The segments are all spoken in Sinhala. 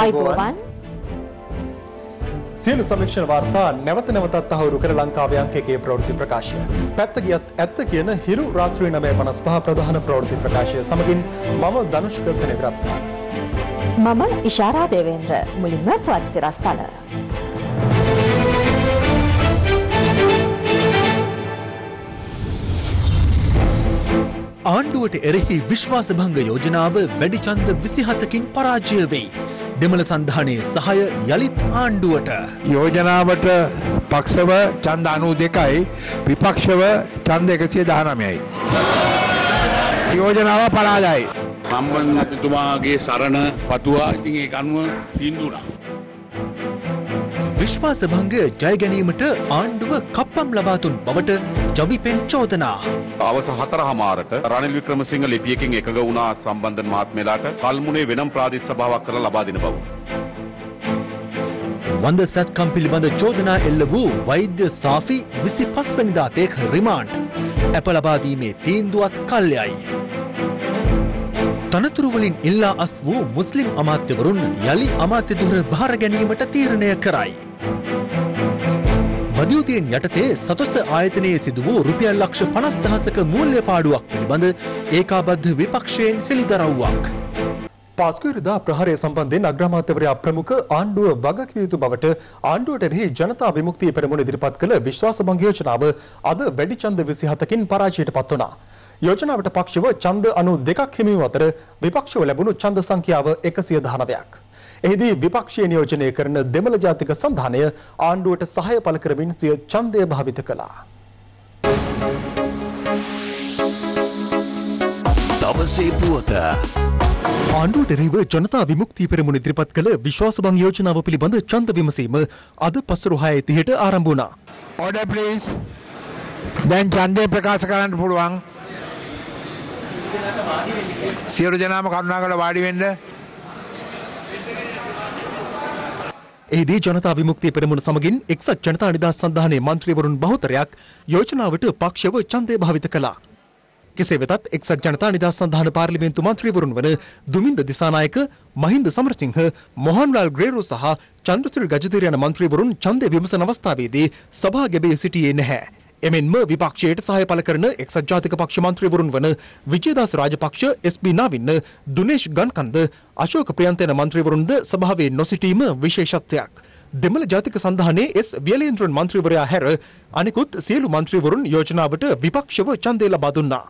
आइबोवन සියලු සමීක්ෂණ වාර්තා නැවත නැවතත් අහුරු කර ලංකාවේ අංකයේ ප්‍රවෘත්ති ප්‍රකාශය. පැත්ත ගියත් ඇත්ත කියන හිරු රාත්‍රී 9:55 ප්‍රධාන ප්‍රවෘත්ති ප්‍රකාශය සමගින් මම ධනුෂ්ක සෙනවිරත්න. මම ඉෂාරා දේවේන්ද්‍ර. මුලින්ම පුවත් සිරස් තල. ආණ්ඩුවට එරෙහි විශ්වාස භංග යෝජනාව වැඩි ඡන්ද 27කින් පරාජය වෙයි. දෙමළ සන්ධානයේ සහාය යලිත් ආණ්ඩුවට. යෝජනාවට පක්ෂව ඡන්ද 92යි විපක්ෂව ඡන්ද 119යි. යෝජනාව පරාජයයි. සම්බන්ධතුමාගේ සරණ පතුවා ඉතින් ඒක අනුව තීන්දුවුණා. විශ්වාස භංගය ජය ගැනීමට ආණ්ඩුව කප්පම් ලබා දුන් බවට ජවිපෙන් චෝදනා. අවස 4:00ට රනිල් වික්‍රමසිංහ ලිපියකින් එකඟ වුණා සම්බන්ධ මහත්මයලාට කල්මුනේ වෙනම් ප්‍රාදේශ සභාවක් කරලා ලබා දෙන බව. වන්ද සත්කම් පිළිබඳ චෝදනා එල්ල වූ වෛද්‍ය සාෆි 25 වෙනිදා තෙක් රිමාන්ඩ්. අප ලබා දීමේ තීන්දුවත් කල්යයි. තනතුරු වලින් ඉල්ලා අස් වූ මුස්ලිම් අමාත්‍යවරුන් යලි අමාත්‍ය දුර බාර ගැනීමට තීරණය කරයි. මදියුතියෙන් යටතේ සතොස්ස ආයතනයේ සිදු වූ රුපියල් ලක්ෂ 50,000ක මූල්‍ය පාඩුවක් පිළිබඳ ඒකාබද්ධ විපක්ෂයෙන් හෙළිදරව්වක්. පාස්කුයිරදා ප්‍රහාරය සම්බන්ධයෙන් අග්‍රාමාත්‍යවරයා ප්‍රමුඛ ආණ්ඩුව වගකිව යුතු බවට ආණ්ඩුවට එරෙහි ජනතා විමුක්තිය පෙරමුණ ඉදිරිපත් කළ විශ්වාසභංග යෝජනාව අද වැඩි ඡන්ද 27කින් පරාජයට පත් වුණා. යෝජනාවට පක්ෂව ඡන්ද 92ක් හිමි වූ අතර විපක්ෂව ලැබුණු ඡන්ද සංඛ්‍යාව 119ක්. එහිදී විපක්ෂයේ නියෝජනය කරන දෙමළ ජාතික සන්ධානය ආණ්ඩුවට සහාය පළ කරමින් සිය ඡන්දය භාවිත කළා. දවසේ පුවත. ආණ්ඩුවට එරෙහිව ජනතා විමුක්තිය පෙරමුණ ඉදිරිපත් කළ විශ්වාසභංග යෝජනාව පිළිබඳ ඡන්ද විමසීම අද පසුරු 6:30ට ආරම්භ වුණා. Order please. දැන් ඡන්දය ප්‍රකාශ කරන්න පුළුවන්. සියලු දෙනාම කරුණාකර වාඩි වෙන්න. එහිදී ජනතා විමුක්තිය පෙරමුණ සමගින් එක්සත් ජනතා නිදහස් සන්ධානයේ මන්ත්‍රීවරුන් බහුතරයක් යෝජනාවට පක්ෂව ඡන්දය භාවිත කළා. කෙසේ වෙතත් එක්සත් ජනතා නිදහස් සන්ධාන පාර්ලිමේන්තු මන්ත්‍රීවරුන් වන දුමින්ද දිසානායක, මහින්ද සමරසිංහ, මොහන්ලාල් ග්‍රේරු සහ චන්ද්‍රසිරි ගජදීර යන මන්ත්‍රීවරුන් ඡන්දය විමසන අවස්ථාවේදී සභා ගැබේ සිටියේ නැහැ. එමෙන්ම විපක්ෂයට සහාය පළ කරන එක්සත් ජාතික පක්ෂ මන්ත්‍රීවරුන් වන විජේදාස රාජපක්ෂ, එස්.බී. නාවින්න, දුනේෂ් ගන්කන්ද, අශෝක ප්‍රියන්ත යන මන්ත්‍රීවරුන්ද සභාවේ නොසිටීම විශේෂත්වයක්. දෙමළ ජාතික සන්ධානයේ එස්. වියලේන්ද්‍රන් මන්ත්‍රීවරයා හැර අනෙකුත් සියලු මන්ත්‍රීවරුන් යෝජනාවට විපක්ෂව ඡන්දය ලබා දුන්නා.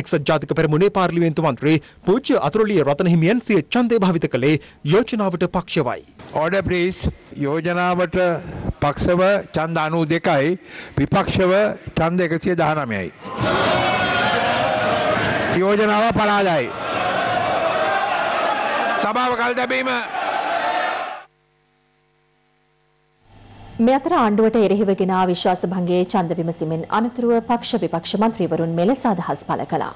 එක්සත් ජාතික පෙරමුණේ පාර්ලිමේන්තු මන්ත්‍රී පූජ්‍ය අතුරුලිය රතනහිමියන් සිය ඡන්දය භාවිත කළේ යෝජනාවට පක්ෂවයි. Order please. යෝජනාවට පක්ෂව ඡන්ද 92යි විපක්ෂව ඡන්ද 119යි. යෝජනාව පරාජයයි. සභාව කල් දැමීම. මේ අතර ආණ්ඩුවට එරෙහිව ගෙනා විශ්වාසභංගයේ ඡන්ද විමසීමෙන් අනතුරුව පක්ෂ විපක්ෂ මන්ත්‍රීවරුන් මෙලෙස අදහස් පළ කළා.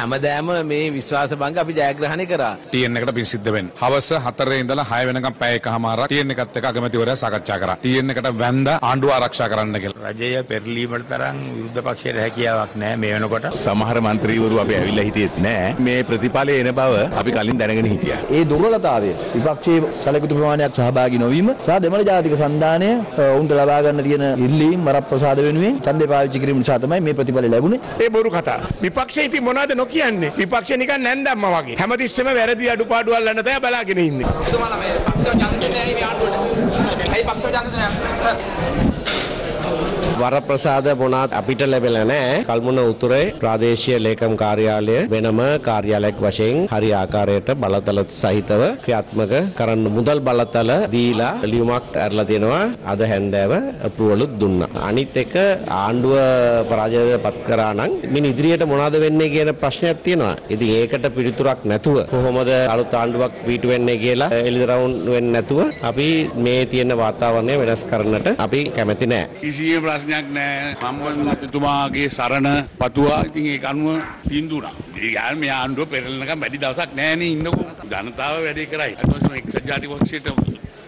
හැමදාම මේ විශ්වාසභංග අපි ජයග්‍රහණය කරා. TN එකට පින් සිද්ධ වෙන්නේ. හවස 4 ඉඳලා 6 වෙනකම් පැය එකමාරක් TN එකත් එක්ක අගමැතිවරයා සාකච්ඡා කරා. TN එකට වැඳ ආණ්ඩුව ආරක්ෂා කරන්න කියලා. රජය පෙරලීමට තරම් විරුද්ධ පක්ෂයට හැකියාවක් නැහැ මේ වෙනකොට. සමහර මන්ත්‍රීවරු අපි ඇවිල්ලා හිටියෙත් නැහැ. මේ ප්‍රතිඵලය එන බව අපි කලින් දැනගෙන හිටියා. ඒ දුර්වලතාවය විපක්ෂයේ සැලකිලි ප්‍රමාණයක් සහභාගී නොවීම සහ දෙමළ ජාතික සන්ධානය උන්ට ලබා ගන්න තියෙන ඉල්ලීම් වරප්‍රසාද වෙනුවෙන් ඡන්දේ පාවිච්චි කිරීම නිසා තමයි මේ ප්‍රතිඵලය ලැබුණේ. ඒ බොරු කතා. විපක්ෂයේ ඉතින් මොනවද කියන්නේ විපක්ෂ නිකන් නැන්දම්ම වගේ හැමතිස්සෙම වැරදි අඩුපාඩු අල්ලන්න තමයි බලාගෙන ඉන්නේ. එතුමාලා මේ පක්ෂව ඡන්ද දෙන්නේ නැහැ මේ ආණ්ඩුවට. ඇයි පක්ෂව ඡන්ද දෙන්නේ? වරප්‍රසාද මොනාත් අපිට ලැබෙලා නැහැ. කල්මුණ උතුරේ ප්‍රාදේශීය ලේකම් කාර්යාලය වෙනම කාර්යාලයක් වශයෙන් හරි ආකාරයට බලතල සහිතව ක්‍රියාත්මක කරන්න මුදල් බලතල දීලා ලියුමක් අරලා දෙනවා. අද හැන්දෑව අප්‍රූවල් දුන්නා. අනිත් එක ආණ්ඩුව පරාජයටපත් කරා නම් මින් ඉදිරියට මොනවද වෙන්නේ කියන ප්‍රශ්නයක් තියෙනවා. ඉතින් ඒකට පිළිතුරක් නැතුව කොහොමද අලුත් ආණ්ඩුවක් පිටු වෙන්නේ කියලා එළිදරවුන් වෙන්නේ නැතුව අපි මේ තියෙන වාතාවරණය වෙනස් කරන්නට අපි කැමති නැහැ. සම්බන්ධතුමාගේ සරණ පතුවා ඉතින් ඒක අනුව තීන්දුවුණා. ඒ ගාන මේ ආණ්ඩුව පෙරලනකම් වැඩි දවසක් නැහැ නේ ඉන්නකෝ. ජනතාව වැඩේ කරයි. අද වශයෙන් එක්සත් ජාතික පක්ෂයට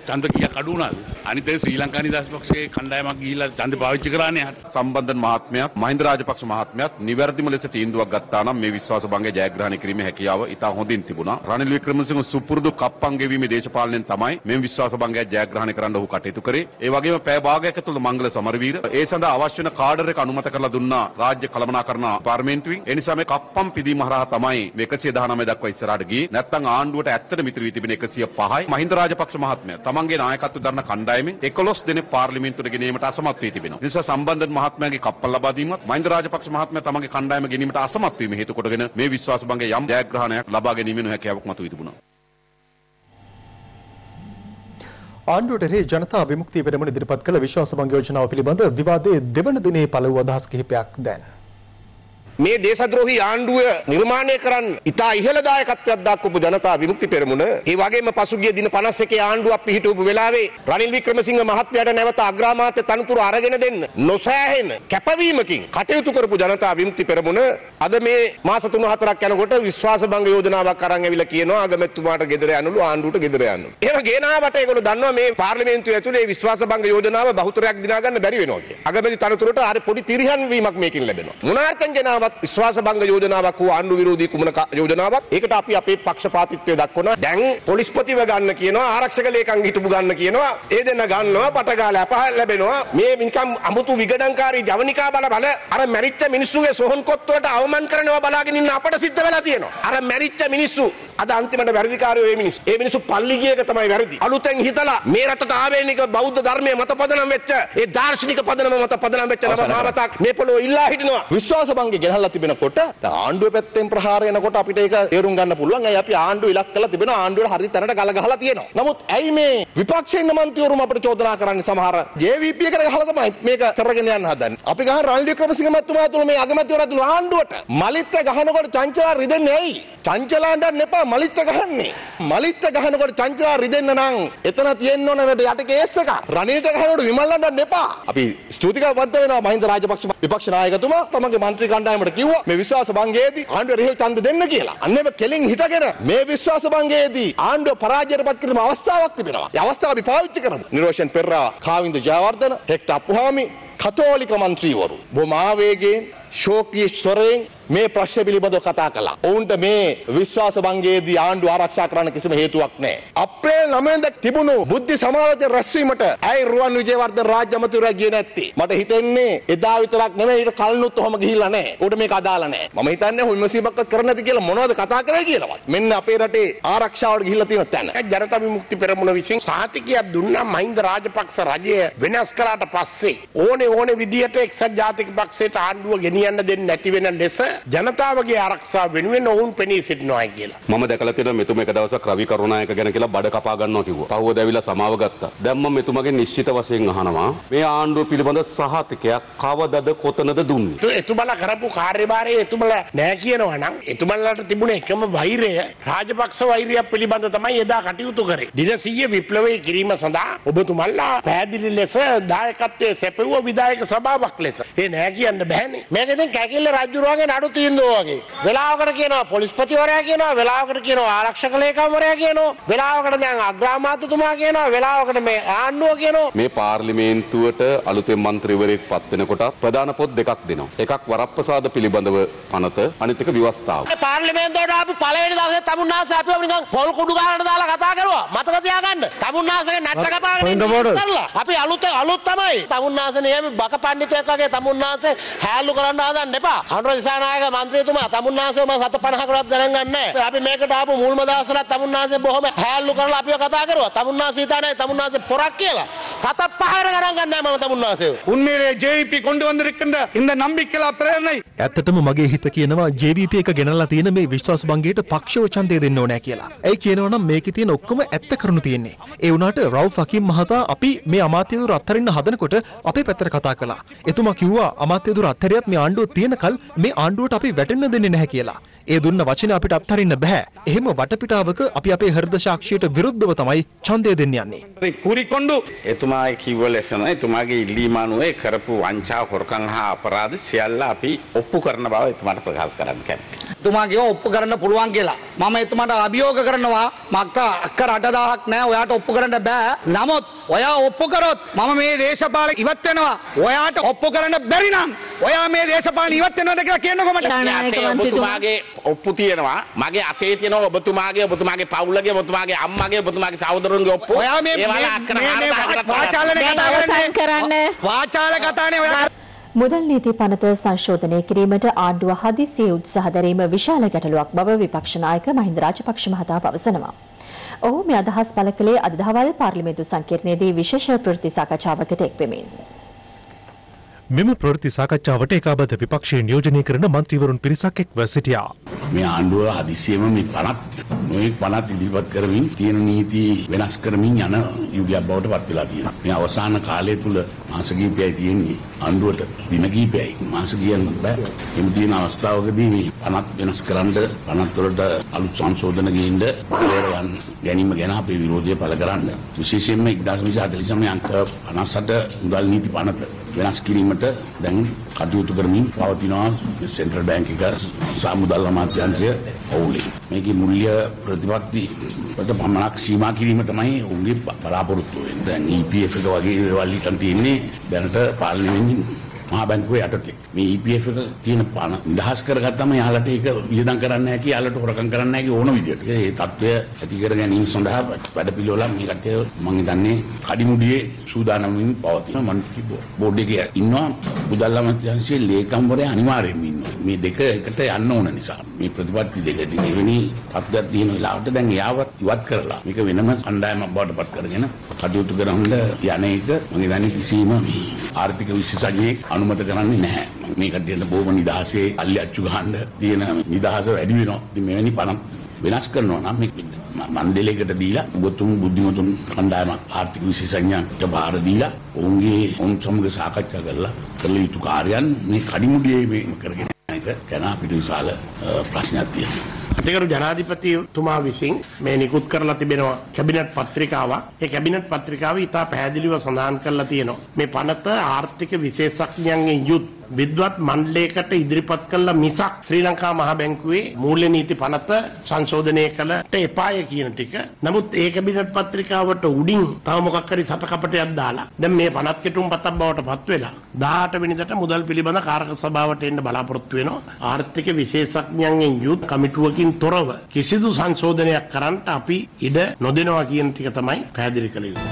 चंद्रकिया कड़ूना अनितर श्रीलंका निदास पक्षे खंडायमा गीला चंद भाविच कराने संबंधन महात्म्यात महिंद्र राजपक्ष महात्म्यात निवर्ति मले से තීන්දුවක් ගත්තා නම් මේ විශ්වාස භංගය ජයග්‍රහණය කිරීමේ හැකියාව ඉතා හොඳින් තිබුණා රනිල් වික්‍රමසිංහ සුපුරුදු කප්පන් ගෙවීමේ දේශපාලනයෙන් තමයි මේ විශ්වාස භංගය ජයග්‍රහණය කරන්න ඔහු කටයුතු කරේ ඒ වගේම පැය භාගයක් ඇතුළත මංගල සමරවීර ඒ සඳහා අවශ්‍ය වෙන කාඩර් එක අනුමත කරලා දුන්නා රාජ්‍ය කළමනාකරණ පාර්ලිමේන්තුවෙන් ඒ නිසා මේ කප්පන් පිදීම හරහා තමයි මේ 119 දක්වා ඉස්සරහට ගියේ නැත්නම් ආණ්ඩුවට ඇත්තටම ඉතුරු වී තිබෙන 105යි මහින්ද රාජපක්ෂ මහත්මයා තමන්ගේ නායකත්ව දරන කණ්ඩායමෙන් 11 දෙනෙක් පාර්ලිමේන්තුවට ගෙනීමට අසමත් වී තිබෙනවා ඒ නිසා සම්බන්ධ මහත්මයාගේ කප්පන් ලබා දීමත් මහින්ද රාජපක්ෂ මහත්මයා තමන්ගේ කණ්ඩායම ගෙනීමට අසමත් වීම හේතු කොටගෙන මේ විශ්වාස භංගය යම් ජයග්‍රහණයක් ලබා ගැනීමේ හැකියාවක් මතුවී තිබුණා. ආණ්ඩුවේ ජනතා විමුක්තිය පෙරමුණ ඉදිරිපත් කළ විශ්වාස භංග යෝජනාව පිළිබඳ විවාදයේ දෙවන දිනේ පළ වූ අදහස් කිහිපයක් දැන් මේ දේශද්‍රෝහී ආණ්ඩුව නිර්මාණය කරන්න ඉතා ඉහළ දායකත්වයක් දක්වපු ජනතා විමුක්ති පෙරමුණ ඒ වගේම පසුගිය දින 51 ආණ්ඩුවක් පිහිටවපු වෙලාවේ රනිල් වික්‍රමසිංහ මහත්මයාට නැවත අග්‍රාමාත්‍ය තනතුරු අරගෙන දෙන්න නොසෑහෙන කැපවීමකින් කටයුතු කරපු ජනතා විමුක්ති පෙරමුණ අද මේ මාස 3-4ක් යනකොට විශ්වාස භංග යෝජනාවක් අරන් ඇවිල්ලා කියනවා අගමැතිතුමාට ගෙදර යන්නලු ආණ්ඩුවට ගෙදර යන්නලු. එහෙම ගේනාවට ඒගොල්ලෝ දන්නවා මේ පාර්ලිමේන්තුව ඇතුලේ විශ්වාස භංග යෝජනාව බහුතරයක් දිනා ගන්න බැරි වෙනවා කියලා. අගමැති තනතුරට අර පොඩි තිරිහන් වීමක් මේකින් ලැබෙනවා. මොනාර්ථයෙන් ගෙනාව විශ්වාස භංග යෝජනාවක් හෝ ආණ්ඩු විරෝධී කුමන යෝජනාවක් ඒකට අපි අපේ පක්ෂපාතිත්වය දක්වනවා දැන් පොලිස්පතිව ගන්න කියනවා ආරක්ෂක ලේකම් හිටපු ගන්න කියනවා ඒ දෙන්න ගන්නවා පටගාලා පහල ලැබෙනවා මේ නිකම් අමුතු විගඩන්කාරී ජවනිකා බල අර මැරිච්ච මිනිස්සුගේ සොහොන්කොත් වලට අවමන් කරනවා බලාගෙන ඉන්න අපට සිද්ධ වෙලා තියෙනවා අර මැරිච්ච මිනිස්සු අද අන්තිමට වැඩිකාරයෝ ඒ මිනිස්සු පල්ලි ගියේක තමයි වැරදි අලුතෙන් හිතලා මේ රටට ආවේනික බෞද්ධ ධර්මයේ මත පදනම් වෙච්ච ඒ දාර්ශනික පදනම මත පදනම් වෙච්ච නව මාවතක් මේ පොළොව ඉල්ලා හිටිනවා විශ්වාස භංගේ හල්ලා තිබෙනකොට ආණ්ඩුවේ පැත්තෙන් ප්‍රහාර එනකොට අපිට ඒක තේරුම් ගන්න පුළුවන්. අය අපි ආණ්ඩුව ඉලක්ක කරලා තිබෙන ආණ්ඩුවට හරිය තැනට ගල ගහලා තියෙනවා. නමුත් ඇයි මේ විපක්ෂයේ ඉන්න මන්ත්‍රීවරුම අපිට චෝදනා කරන්නේ සමහර JVP එකට ගහලා තමයි මේක කරගෙන යන්න හදන්නේ. අපි ගහන රනිල් වික්‍රමසිංහ මහත්මයාතුළු මේ අගමැතිවරයාතුළු ආණ්ඩුවට මලිත්ත ගහනකොට චංචලා රිදෙන්නේ ඇයි? චංචලා හඳන්න එපා මලිත්ත ගහන්නේ. මලිත්ත ගහනකොට චංචලා රිදෙන්න නම් එතන තියෙන්න ඕන නේද යට කේස් එක. රනිල්ට ගහනකොට විමල් හඳන්න එපා. අපි ස්තුතිකාවන්ත වෙනවා මහින්ද රාජපක්ෂ විපක්ෂ නායකතුමා තමගේ මන්ත්‍රී කණ්ඩායම කිව්වා මේ විශ්වාස භංගයේදී ආණ්ඩුව රෙහෙල් ඡන්ද දෙන්න කියලා. අන්න එම කෙලින් හිටගෙන මේ විශ්වාස භංගයේදී ආණ්ඩුව පරාජයට පත් කිරීම අවස්ථාවක් තිබෙනවා. ඒ අවස්ථාව අපි පාවිච්චි කරමු. නිරෝෂන් පෙරරා, කාවින්ද ජයවර්ධන, හෙක්ටර් අප්පුහාමි, කතෝලික මන්ත්‍රීවරු බොහොම ආවේගයෙන්, ශෝකී ස්වරයෙන් මේ ප්‍රශ්න පිළිබඳව කතා කළා. ඔවුන්ට මේ විශ්වාස භංගයේදී ආණ්ඩුව ආරක්ෂා කරන්න කිසිම හේතුවක් නැහැ. අප්‍රේල් 9 වෙනිදා තිබුණු බුද්ධි සමාවර්තන රැස්වීමට ඇයි රුවන් විජේවර්ධන රාජ්‍ය අමාත්‍යවරයා ගියේ නැත්තේ? මට හිතෙන්නේ එදා විතරක් නෙමෙයි ඊට කලිනුත් ඔහොම ගිහිල්ලා නැහැ. උඩ මේක අදාළ නැහැ. මම හිතන්නේ හොන් විමසීමක්වත් කරන්නේ නැති කියලා මොනවද කතා කරේ කියලාවත්. මෙන්න අපේ රටේ ආරක්ෂාවට ගිහිල්ලා තියෙන තැන. ජනතා විමුක්ති පෙරමුණ විසින් සහතිකයක් දුන්නා මහින්ද රාජපක්ෂ රජය වෙනස් කරාට පස්සේ ඕනේ විදියට එක්සත් ජාතික පක්ෂයට ආණ්ඩුව ගෙනියන්න දෙන්නේ නැති වෙන ලෙස ජනතාවගේ ආරක්ෂාව වෙනුවෙන් ඔවුන් පෙනී සිටිනවායි කියලා. මම දැකලා තියෙනවා මෙතුම එක දවසක් රවි කරුණායක ගැන කියලා බඩ කපා ගන්නවා කිව්වා. පහුවද ඇවිල්ලා සමාව ගත්තා. දැන් මම මෙතුමගෙන් නිශ්චිත වශයෙන් අහනවා මේ ආණ්ඩුව පිළිබඳ සහතිකයක් කවදද කොතනද දුන්නේ? එතුමලා කරපු කාර්යභාරයේ එතුමලා නැහැ කියනවා නම් එතුමලාට තිබුණ එකම වෛරය රාජපක්ෂ වෛරය පිළිබඳ තමයි එදා කටයුතු කරේ. දින 100 විප්ලවයේ කිරීම සඳහා ඔබතුමන්ලා පැහැදිලි ලෙස දායකත්වයේ සැපෙවුව විධායක සභාවක් ලෙස. ඒ නැහැ කියන්න බෑනේ. මේක ඉතින් කැකිල්ල රාජ්‍යරුවන්ගේ නඩු තීන්දුවගේ වෙලාවකට කියනවා පොලිස්පතිවරයා කියනවා වෙලාවකට කියනවා ආරක්ෂක ලේකම්වරයා කියනවා වෙලාවකට දැන් අග්‍රාමාත්‍යතුමා කියනවා වෙලාවකට මේ ආණ්ඩුව කියනවා මේ පාර්ලිමේන්තුවට අලුතෙන් മന്ത്രിවරයෙක් පත් වෙනකොට ප්‍රධාන පොත් දෙකක් දෙනවා එකක් වරප්‍රසාද පිළිබඳව පනත අනිත් එක විවස්ථාව පාර්ලිමේන්තුවට ආපු පළවෙනි දවසේ තමුන්නාස අපිව නිකන් පොල් කුඩු ගන්නට දාලා කතා කරුවා මතක තියාගන්න තමුන්නාසගේ නැට්ට කපාගෙන ඉන්නලා අපි අලුත් තමයි තමුන්නාස නියම බක පඬිතෙක් වගේ තමුන්නාස හැල්ලු කරන්න හදන්න එපා කනරදිසානා මන්ත්‍රීතුමා තමුන්නාසව මම 750කටවත් ගණන් ගන්නෑ. අපි මේකට ආපු මුල්ම දවසට තමුන්නාසෙ බොහොම හැල්ලු කරලා අපිව කතා කරුවා. තමුන්නාසෙ හිතන්නේ තමුන්නාසෙ පොරක් කියලා. 750කට ගණන් ගන්නෑ මම තමුන්නාසෙව. උන්මේරේ JVP கொண்டு வந்திருக்கின்ற இந்த நம்பிக்கைல பிரேரணை. ඇත්තටම මගේ හිත කියනවා JVP එක ගෙනල්ලා තියෙන මේ විශ්වාස භංගයට පක්ෂව ඡන්දය දෙන්න ඕනේ කියලා. ඒයි කියනවනම් මේකේ තියෙන ඔක්කොම ඇත්ත කරුණු තියෙන්නේ. ඒ වුණාට රවුෆ් හකීම් මහතා අපි මේ අමාත්‍යවරු අත්හරින්න හදනකොට අපේ පැත්තට කතා කළා. එතුමා කිව්වා අමාත්‍යවරු අත්හැරියත් මේ ආණ්ඩුව තියෙනකල් මේ ආණ්ඩුවට අපි වැටෙන්න දෙන්නේ නැහැ කියලා. ඒ දුන්න වචනේ අපිට අත්හරින්න බෑ. එහෙම වටපිටාවක අපි අපේ හෘද සාක්ෂියට විරුද්ධව තමයි ඡන්දය දෙන්න යන්නේ. ඒ කුරිකොණ්ඩු එතුමාගේ කිව්ව ලෙසන එතුමාගේ ඉල්ලීම අනුව ඒ කරපු වංචා හොරකම් හා අපරාධ සියල්ල අපි ඔප්පු කරන බව එතුමාට ප්‍රකාශ කරන්න කැමතියි. එතුමාගේ ඔප්පු කරන්න පුළුවන් කියලා මම එතුමාට අභියෝග කරනවා. මක්ත අක්කර 8000ක් නෑ ඔයාට ඔප්පු කරන්න බෑ. නමුත් ඔයා ඔප්පු කරොත් මම මේ දේශපාලන ඉවත් වෙනවා. ඔයාට ඔප්පු කරන්න බැරි නම් ඔයා මේ දේශපාලන ඉවත් වෙනවද කියලා කියන්නකො මට. ඔබතුමාගේ ඔප්පු තියෙනවා. මගේ අතේ තියෙනවා ඔබතුමාගේ පවුලගේ ඔබතුමාගේ අම්මගේ ඔබතුමාගේ සහෝදරුන්ගේ ඔප්පු. ඔයා මේ වාචාලනේ කතා කරන්නේ. වාචාල කතානේ ඔයා. මුදල් නීති පනත සංශෝධනය කිරීමට ආණ්ඩුව හදිසියේ උත්සාහ දැරීම විශාල ගැටලුවක් බව විපක්ෂ නායක මහින්ද රාජපක්ෂ මහතා පවසනවා. ඔහු මේ අදහස් පළ කළේ අද දහවල් පාර්ලිමේන්තු සංකීර්ණයේදී විශේෂ ප්‍රතිපත්ති සාකච්ඡාවකට එක් වෙමින්. මෙම ප්‍රවෘත්ති සාකච්ඡාවට ඒකාබද්ධ විපක්ෂයේ නියෝජනය කරන මන්ත්‍රීවරුන් පිරිසක් එක්ව සිටියා. මේ ආණ්ඩුව හදිසියෙම මේ පනත් ඉදිරිපත් කරමින් තියෙන නීති වෙනස් කරමින් යන යුගයක් බවට පත් වෙලා තියෙනවා. මේ අවසාන කාලය තුල මාස කිහිපයයි තියෙන්නේ ආණ්ඩුවට දින කිහිපයයි. මාස කියන්න බෑ. මේ තියෙන අවස්ථාවකදී මේ පනත් වෙනස් කරන්න පනත් වලට අලුත් සංශෝධන ගේන්න ගැනීම ගැන අපේ විරෝධය පළ කරන්න. විශේෂයෙන්ම 1949 අංක 58 මුදල් නීති පනත වෙනස් කිරීමට දැන් කටයුතු කරමින් පවතිනවා සෙන්ට්‍රල් බැංක් එක සහ මුදල් අමාත්‍යාංශය ඔවුලේ. මේකේ මුල්‍ය ප්‍රතිපත්තිවලට පමණක් සීමා කිරීම තමයි ඔවුන්ගේ බලාපොරොත්තුව වෙන්නේ. දැන් EPF එක වගේ ඒවා ලියන්න තියෙන්නේ දැනට පාර්ලිමේන්තුවේ මහා බැංකුවේ යටතේ. මේ EPF එක තියෙන පණ නිදහස් කරගත්තම යාලට ඒක වියදම් කරන්න නැහැ කී යාලට හොරකම් කරන්න නැහැ කී ඕන විදියට. ඒ තත්ත්වය ඇති කර ගැනීම සඳහා වැඩපිළිවෙලක් මේ කටේ මම හිතන්නේ කඩිමුඩියේ සූදානම් වීම පවතින මන්ත්‍රී බෝඩ් එකේ ඉන්නවා මුදල් අමාත්‍යාංශයේ ලේකම්වරයා අනිවාර්යෙන්ම ඉන්නවා. මේ දෙක එකට යන්න ඕන නිසා මේ ප්‍රතිපත්ති දෙකදී එවැනි තත්ත්වයක් තියෙන වෙලාවට දැන් එයාවත් ඉවත් කරලා මේක වෙනම කණ්ඩායමක් බවට පත් කරගෙන කටයුතු කරන්න යන එක මම හිතන්නේ කිසිම මේ ආර්ථික විශේෂඥයෙක් අනුමත කරන්නේ නැහැ. මේ කඩේට බොහොම නිදහසේ අල්ලි අච්චු ගන්න තියෙන නිදහස වැඩි වෙනවා. ඉතින් මෙවැනි පණ වෙනස් කරනවා නම් මේ මණ්ඩලයකට දීලා උගතුන් බුද්ධිමතුන් කණ්ඩායමක් ආර්ථික විශේෂඥයන්ට බාර දීලා ඔවුන්ගේ සමග සාකච්ඡා කරලා කළ යුතු කාර්යයන් මේ කඩිමුඩියේ මේ කරගෙන යන එක ගැන අපිට විශාල ප්‍රශ්නයක් තියෙනවා. අතිගරු ජනාධිපතිතුමා විසින් මේ නිකුත් කරලා තිබෙනවා කැබිනට් පත්‍රිකාවක්. ඒ කැබිනට් පත්‍රිකාවේ ඉතා පැහැදිලිව සඳහන් කරලා තියෙනවා මේ පනත ආර්ථික විශේෂඥයන්ගෙන් යුත් විද්වත් මණ්ඩලයකට ඉදිරිපත් කළ මිසක් ශ්‍රී ලංකා මහා බැංකුවේ මූල්‍ය නීති පනත සංශෝධනය කළට එපාය කියන ටික. නමුත් ඒ කැබිනට් පත්‍රිකාවට උඩින් තව මොකක් හරි සටකපටයක් දාලා දැන් මේ පනත් කෙටුම් පතක් බවට පත් වෙලා 18 වෙනිදාට මුදල් පිළිබඳ කාර්ක සභාවට එන්න බලාපොරොත්තු වෙනවා. ආර්ථික විශේෂඥයන්ගෙන් යුත් කමිටුවකින් තොරව කිසිදු සංශෝධනයක් කරන්නට අපි ඉඩ නොදෙනවා කියන ටික තමයි පැහැදිලි කළ යුතු.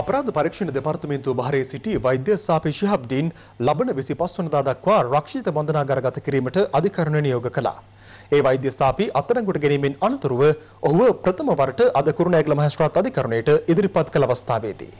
අපරාධ පරීක්ෂණ දෙපාර්තමේන්තුව බහරේ සිටි වෛද්‍ය සාපි ශිහබ්දීන් ලබන 25 වෙනිදා දක්වා රක්ෂිත බන්ධනාගාර ගත කිරීමට අධිකරණ නියෝග කළා. ඒ වෛද්‍ය ස්ථාපි අත්අඩංගුවට ගැනීමෙන් අනතුරුව ඔහුව ප්‍රථම වරට අද කුරුණෑගල මහේස්ත්‍රාත් අධිකරණයට ඉදිරිපත් කළ අවස්ථාවේදී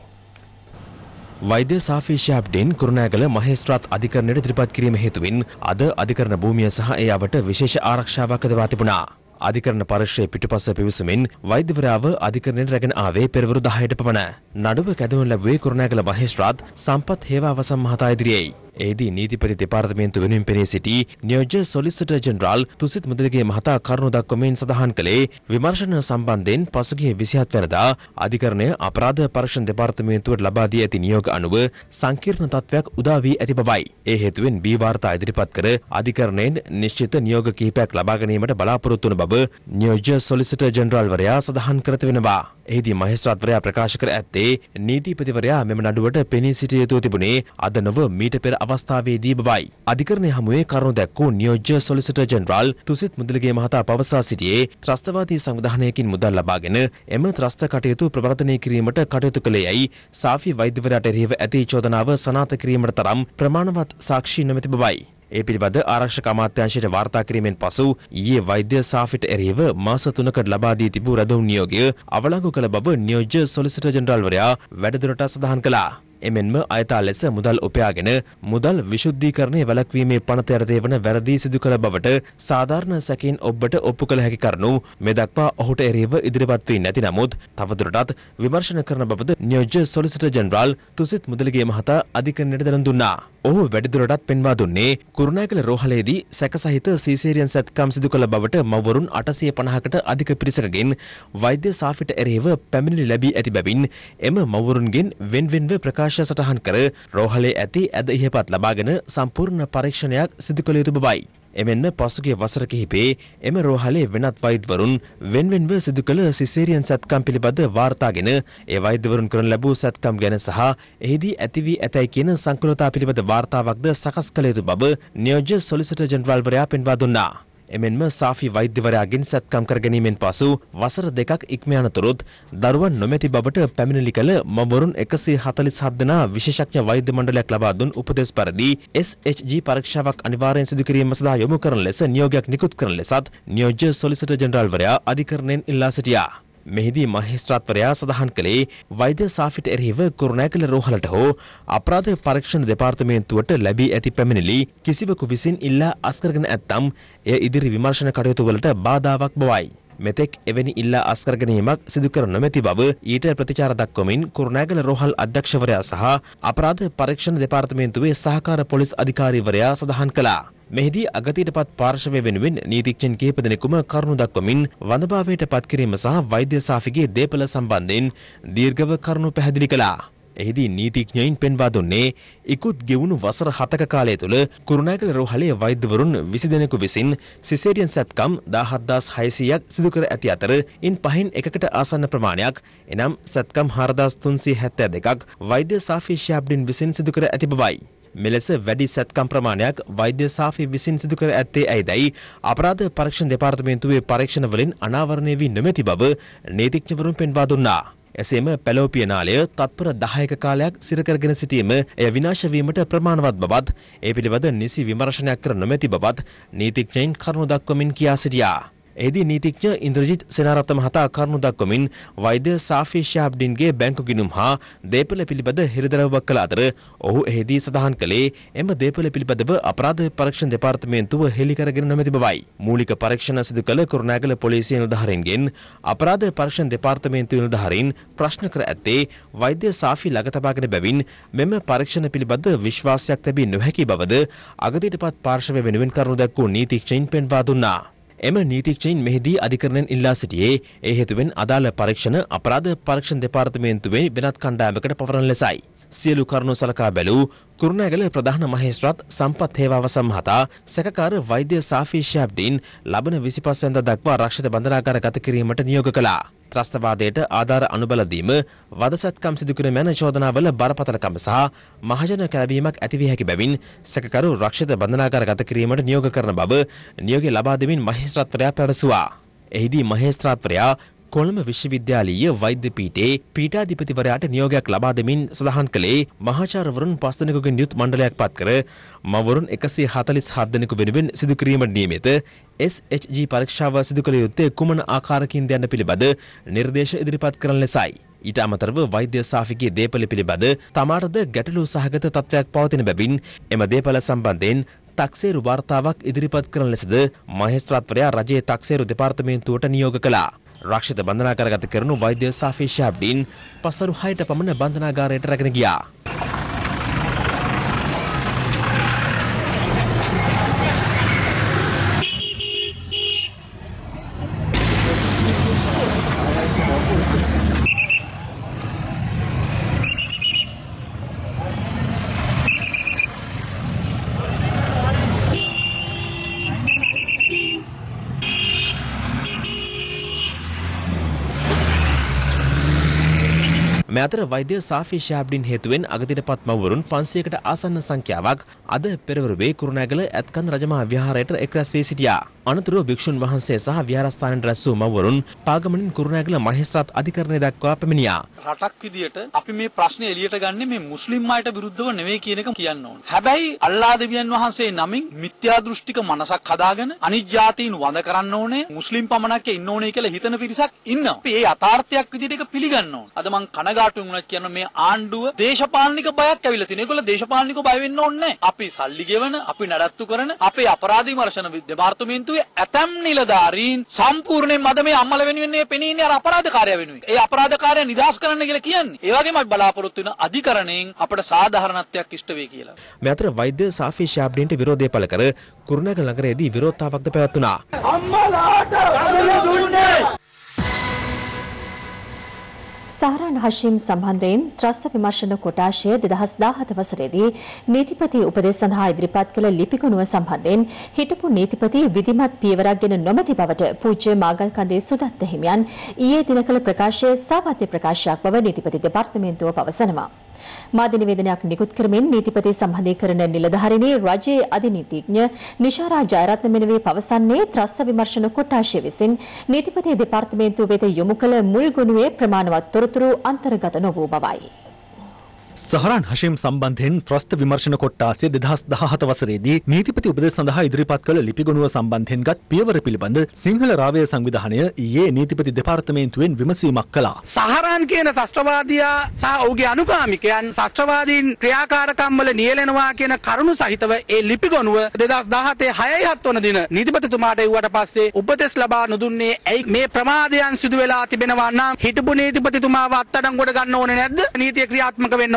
වෛද්‍ය සාෆි ශිහබ්දීන් කුරුණෑගල මහේස්ත්‍රාත් අධිකරණයට ඉදිරිපත් කිරීම හේතුවෙන් අද අධිකරණ භූමිය සහ ඒ අවට විශේෂ ආරක්ෂාවක් ලබා තිබුණා. අධිකරණ පරිශ්‍රයේ පිටුපස පිවිසුමින් වෛද්‍යවරයාව අධිකරණයට රැගෙන ආවේ පෙරවරු 10ට පමණ. නඩුව කැඳවනු ලැබුවේ කුරුණෑගල මහේස්ත්‍රාත් සම්පත් හේවාවසම් මහතා ඉදිරියේයි. එෙහිදී නීතිපති දෙපාර්තමේන්තුව වෙනුවෙන් පෙනී සිටි නියෝජ්‍ය සොලිසිටර් ජෙනරාල් තුසිත මුදලිගේ මහතා කරුණු දක්වමින් සඳහන් කළේ විමර්ශන සම්බන්ධයෙන් පසුගිය 27 වෙනිදා අධිකරණය අපරාධ පරීක්ෂණ දෙපාර්තමේන්තුවට ලබා දී ඇති නියෝග අනුව සංකීර්ණ තත්ත්වයක් උදා වී ඇති බවයි. ඒ හේතුවෙන් බී වාර්තා ඉදිරිපත් කර අධිකරණයෙන් නිශ්චිත නියෝග කිහිපයක් ලබා ගැනීමට බලාපොරොත්තු වන බව නියෝජ්‍ය සොලිසිටර් ජෙනරාල්වරයා සඳහන් කරත වෙනවා. එහිදී මහේස්ත්‍රාත්වරයා ප්‍රකාශ කර ඇත්තේ නීතිපතිවරයා මෙම නඩුවට පෙනී සිටිය යුතු තිබුණේ අද නොව මීට පෙර අවස්ථාවේදී බවයි. අධිකරණය හමුවේ කරුණු දැක්වූ නියෝජ්‍ය සොලිසිටර් ජෙනරාල් තුසිත මුදලිගේ මහතා පවසා සිටියේ ත්‍රස්තවාදී සංවිධානයකින් මුදල් ලබාගෙන එම ත්‍රස්ත කටයුතු ප්‍රවර්ධනය කිරීමට කටයුතු කළේ යයි සාෆි වෛද්‍යවරයාට එරෙහිව ඇති චෝදනාව සනාථ කිරීමට තරම් ප්‍රමාණවත් සාක්ෂි නොමැති බවයි. ඒ පිළිබඳ ආරක්ෂක අමාත්‍යාංශයට වාර්තා කිරීමෙන් පසු ඊයේ වෛද්‍ය සාෆිට එරෙහිව මාස 3කට ලබා දී තිබූ රැඳවුම් නියෝගය අවලංගු කළ බව නියෝජ්‍ය සොලිසිටර් ජෙනරාල්වරයා වැඩිදුරටත් සඳහන් කළා. එමෙන්ම අයතා ලෙස මුදල් උපයාගෙන මුදල් විශුද්ධීකරණය වැළැක්වීමේ පනත යටතේ වන වැරදි සිදු කළ බවට සාධාරණ සැකයෙන් ඔබට ඔප්පු කළ හැකි කරුණු මේ දක්වා ඔහුට එරෙහිව ඉදිරිපත් වී නැති නමුත් තවදුරටත් විමර්ශන කරන බවද නියෝජ්‍ය සොලිසිටර් ජෙනරාල් තුසිත මුදලිගේ මහතා අධිකරණයට දැනුම් දුන්නා. ඔහු වැඩිදුරටත් පෙන්වා දුන්නේ කුරුණෑගල රෝහලේදී සැක සහිත සීසේරියන් සැත්කම් සිදු කළ බවට මව්වරුන් 850කට අධික පිරිසකගෙන් වෛද්‍ය සාපිට එරෙහිව පැමිණිලි ලැබී ඇති බැවින් එම මව්වරුන්ගෙන් වෙන්වෙන්ව ප්‍රකාශ සටහන් කර රෝහලේ ඇති ඇද ඉහපත් ලබාගෙන සම්පූර්ණ පරීක්ෂණයක් සිදු කළ යුතු බවයි. එමෙන්න පසුගිය වසර කිහිපේ එම රෝහලේ වෙනත් වෛද්‍යවරුන් වෙන්වෙන්ව සිදු කළ සිසේරියන් සැත්කම් පිළිබඳ වාර්තාගෙන ඒ වෛද්‍යවරුන් කරන ලැබූ සැත්කම් ගැන සහ එහිදී ඇති වී ඇතැයි කියන සංකීර්ණතා පිළිබඳ වාර්තාවක්ද සකස් කළ යුතු බව නියෝජ්‍ය සොලිසිටර් ජෙනරාල්වරයා පෙන්වා දුන්නා. එමෙන්ම සාෆි වෛද්‍යවරයාගෙන් සැත්කම් කර ගැනීමෙන් පසු වසර දෙකක් ඉක්ම යනතුරුත් දරුවන් නොමැති බවට පැමිණිලි කළ මව්වරුන් 147 දෙනා විශේෂඥ වෛද්‍ය මණ්ඩලයක් ලබා දුන් උපදෙස් පරිදි SHG පරීක්ෂාවක් අනිවාර්යෙන් සිදු කිරීම සඳහා යොමු කරන ලෙස නියෝගයක් නිකුත් කරන ලෙසත් නියෝජ්‍ය සොලිසිටර් ජෙනරාල්වරයා අධිකරණයෙන් ඉල්ලා සිටියා. මෙහිදී මහේස්ත්‍රාත්වරයා සඳහන් කළේ වෛද්‍ය සාෆිට එරෙහිව කුරුණෑගල රෝහලට හෝ අපරාධ පරීක්ෂණ දෙපාර්තමේන්තුවට ලැබී ඇති පැමිණිලි කිසිවෙකු විසින් ඉල්ලා අස්කරගෙන ඇත්තම් එය ඉදිරි විමර්ශන කටයුතු වලට බාධාවක් බවයි. මෙතෙක් එවැනි ඉල්ලා අස්කර ගැනීමක් සිදු කර නොමැති බව ඊට ප්‍රතිචාර දක්වමින් කුරුණෑගල රෝහල් අධ්‍යක්ෂවරයා සහ අපරාධ පරීක්ෂණ දෙපාර්තමේන්තුවේ සහකාර පොලිස් අධිකාරීවරයා සඳහන් කළා. මෙහිදී අගතියටපත් පාර්ශවය වෙනුවෙන් නීතිඥයන් කිහිප දෙනෙකුම කරුණු දක්වමින් වඳභාවයට පත් කිරීම සහ වෛද්‍ය සාෆිගේ දේපළ සම්බන්ධයෙන් දීර්ඝව කරුණු පැහැදිලි කළා. එහිදී නීතිඥයින් පෙන්වා දුන්නේ ඉක්ුත් ගෙවුණු වසර 7ක කාලය තුළ කුරුණෑගල රෝහලේ වෛද්‍යවරුන් 20 දෙනෙකු විසින් සිසේරියන් සැත්කම් 17600ක් සිදු කර ඇති අතර ඉන් පහෙන් එකකට ආසන්න ප්‍රමාණයක් එනම් සැත්කම් 4372ක් වෛද්‍ය සාෆි ශාබ්ඩින් විසින් සිදු කර ඇති බවයි. මෙලෙස වැඩි සැත්කම් ප්‍රමාණයක් වෛද්‍ය සාෆි විසින් සිදු කර ඇත්තේ ඇයිදයි අපරාධ පරීක්ෂණ දෙපාර්තමේන්තුවේ පරීක්ෂණ වලින් අනාවරණය වී නොමැති බව නීතිඥවරුන් පෙන්වා දුන්නා. එසේම පැලෝ පියනාලය තත්පර 10ක කාලයක් සිර කරගෙන සිටීම එය විනාශ වීමට ප්‍රමාණවත් බවත් ඒ පිළිබඳ නිසි විමර්ශනයක් කර නොමැති බවත් නීතිඥයින් කරුණු දක්වමින් කියා සිටියා. එහිදී නීතිඥ ඉන්ද්‍රජිත් සේනාරත්න මහතා කරුණු දක්වමින් වෛද්‍ය සාෆි ශාබ්ඩින්ගේ බැංකු ගිණුම් හා දේපළ පිළිබඳ හෙළිදරව්වක් කළ අතර ඔහු එහිදී සඳහන් කළේ එම දේපළ පිළිබඳව අපරාධ පරීක්ෂණ දෙපාර්තමේන්තුව හෙළි කරගෙන නොමැති බවයි. මූලික පරීක්ෂණ සිදු කළ කුරුණෑගල පොලිසිය නිලධාරීන්ගෙන් අපරාධ පරීක්ෂණ දෙපාර්තමේන්තුව නිලධාරීන් ප්‍රශ්න කර ඇත්තේ වෛද්‍ය සාෆි ළඟ තබාගෙන බැවින් මෙම පරීක්ෂණ පිළිබඳ විශ්වාසයක් තිබී නොහැකි බවද අගතියටපත් පාර්ශවය වෙනුවෙන් කරුණු දක්වූ නීතිඥයින් පෙන්වා දුන්නා. එම නීතිඥයින් මෙහිදී අධිකරණයෙන් ඉල්ලා සිටියේ ඒ හේතුවෙන් අදාළ පරීක්ෂණ අපරාධ පරීක්ෂණ දෙපාර්තමේන්තුවේ වෙනත් කණ්ඩායමකට පවරන ලෙසයි. සියලු කරුණු සලකා බැලූ කුරුණෑගල ප්‍රධාන මහේස්ත්‍රාත් සම්පත් හේවාවස මහතා සැකකාර වෛද්‍ය සාෆි ශාබ්ඩින් ලබන 25 වෙනිදා දක්වා ආරක්ෂිත බන්ධනාගාර ගත කිරීමට නියෝග කළා. ත්‍රස්තවාදයට ආධාර අනුබල දීම, වදසත්කම් සිදු කිරීම යන චෝදනාවල බරපතලකම සහ මහජන කැළඹීමක් ඇතිවිය හැකි බැවින් සැකකරු රක්ෂිත බන්ධනාගාර ගත කිරීමට නියෝග කරන බව නියෝගය ලබා දෙමින් මහේස්ත්‍රාත්වරයා පැවසුවා. එහිදී මහේස්ත්‍රාත්වරයා කොළඹ විශ්වවිද්‍යාලීය වෛද්‍ය පීඨයේ පීඨාධිපතිවරයාට නියෝගයක් ලබා දෙමින් සඳහන් කළේ මහාචාර්යවරුන් 5 දෙනෙකුගෙන් යුත් මණ්ඩලයක් පත් කර මව්වරුන් 147 දෙනෙකු වෙනුවෙන් සිදු කිරීමට නියමිත SHG පරීක්ෂාව සිදු කළ යුත්තේ කුමන ආකාරකින්ද යන පිළිබඳ නිර්දේශ ඉදිරිපත් කරන ලෙසයි. ඊට අමතරව වෛද්‍ය සාෆිගේ දේපළ පිළිබඳ තමාටද ගැටලු සහගත තත්ත්වයක් පවතින බැවින් එම දේපළ සම්බන්ධයෙන් තක්සේරු වාර්තාවක් ඉදිරිපත් කරන ලෙසද මහේස්ත්‍රාත්වරයා රජයේ තක්සේරු දෙපාර්තමේන්තුවට නියෝග කළා. රක්ෂිත බන්ධනාගාරගත කරනු වෛද්‍ය සාෆි ශාබ්ඩින් පසරු 6ට පමණ බන්ධනාගාරයට රැගෙන ගියා. මේ අතර වෛද්‍ය සාෆි ශාබ්ඩින් හේතුවෙන් අගතියටපත් මව්වරුන් 500කට ආසන්න සංඛ්‍යාවක් අද පෙරවරුවේ කුරුණෑගල ඇත්කන් රජමහා විහාරයට එක් රැස් වී සිටියා. අනතුරුව භික්ෂුන් වහන්සේ සහ විහාරස්ථානයේ රැස් වූ මව්වරුන් පාගමනින් කුරුණෑගල මහේස්ත්‍රාත් අධිකරණය දක්වා පැමිණියා. රටක් විදියට අපි මේ ප්‍රශ්නේ එළියට ගන්නේ මේ මුස්ලිම් අයට විරුද්ධව නෙවෙයි කියන එක කියන්න ඕනේ. හැබැයි අල්ලා දෙවියන් වහන්සේ නමින් මිත්‍යා දෘෂ්ටික මනසක් හදාගෙන අනිත් ජාතීන් වඳ කරන්න ඕනේ, මුස්ලිම් පමණක් ඉන්න ඕනේ කියලා හිතන පිරිසක් ඉන්නවා. අපි මේ යථාර්ථයක් විදියට ඒක පිළිගන්න ඕනේ. අද මං කනගාටුවෙන් වුණා කියන මේ ආණ්ඩුව දේශපාලනික බයක් ඇවිල්ලා තියෙනවා. ඒගොල්ලෝ දේශපාලනිකව බය වෙන්න ඕනේ නැහැ. අපි සල්ලි ගෙවන, අපි නඩත්තු කරන, අපේ අපරාධ විමර්ශන දෙපාර්තමේන්තුව ඇතම් නිලධාරීන් සම්පූර්ණයෙන්ම අද මේ අම්මල වෙනුවෙන්නේ පෙනීන්නේ අර අපරාධකාරය වෙනුවෙන්. ඒ අපරාධකාරය නිදාස් කරන්න කියලා කියන්නේ. ඒ වගේම අපි බලාපොරොත්තු වෙන අධිකරණයෙන් අපට සාධාරණත්වයක් ඉෂ්ට වේ කියලා. මේ අතර වෛද්‍ය සාෆි ශාබ්ඩින්ට විරෝධය පළ කර කුරුණෑගල නගරයේදී විරෝධතාවක්ද පැවැත්ුණා. අම්මලාට රැඳිය දුන්නේ. සහරන් හෂීම් සම්බන්ධයෙන් ත්‍රස්ත විමර්ශන කොටාෂය 2017 වසරේදී නීතිපති උපදෙස් සඳහා ඉදිරිපත් කළ ලිපිගුණුව සම්බන්ධයෙන් හිටපු නීතිපති විධිමත් පියවරක් ගෙන නොමැති බවට පූජ්‍ය මාගල්කන්දේ සුදත් හිමියන් ඊයේ දින කළ ප්‍රකාශයේ සාවත්‍ය ප්‍රකාශයක් බව නීතිපති දෙපාර්තමේන්තුව පවසනවා. මාධ්‍ය නිවේදනයක් නිකුත් කරමින් නීතිපති සම්බන්ධීකරණ නිලධාරිණී රජයේ අධිනීතිඥ නිෂාරා ජයරත්න මෙනවේ පවසන්නේ ත්‍රස්ත විමර්ශන කොටාෂය විසින් නීතිපති දෙපාර්තමේන්තුව වෙත යොමු කළ මුල් ගුණුවේ ප්‍රමාණවත් තොරතුරු අන්තර්ගත නොවූ බවයි. සහරන් හෂීම් සම්බන්ධයෙන් ත්‍රස්ත විමර්ශන කොට්ටාසය 2017 වසරේදී නීතිපති උපදෙස් සඳහා ඉදිරිපත් කළ ලිපිගොණුව සම්බන්ධයෙන් ගත් පියවර පිළිබඳ සිංහල රාවය සංවිධානය ඊයේ නීතිපති දෙපාර්තමේන්තුවෙන් විමසීමක් කළා. සහරන් කියන ශාස්ත්‍රවාදියා සහ ඔහුගේ අනුගාමිකයන් ශාස්ත්‍රවාදීන් ක්‍රියාකාරකම් වල නියැලෙනවා කියන කරුණු සහිතව ඒ ලිපිගොණුව 2017 6/7 වන දින නීතිපතිතුමාට එව්වට පස්සේ උපදෙස් ලබා නොදුන්නේ ඇයි? මේ ප්‍රමාදයන් සිදු වෙලා තිබෙනවා නම් හිටපු නීතිපතිතුමාව අත්අඩංගුවට ගන්න ඕනේ නැද්ද? නීතිය ක්‍රියාත්මක වෙන්න